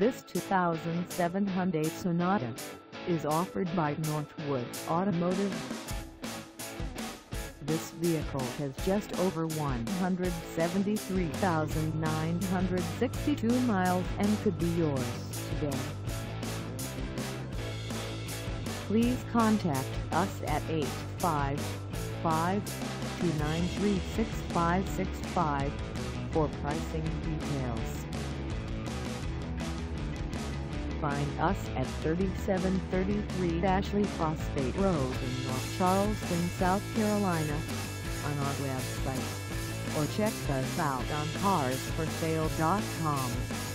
This 2007 Hyundai Sonata is offered by Northwoods Automotive. This vehicle has just over 173,962 miles and could be yours today. Please contact us at 855-293-6565 for pricing details. Find us at 3733 Ashley Phosphate Road in North Charleston, South Carolina, on our website, or check us out on carsforsale.com.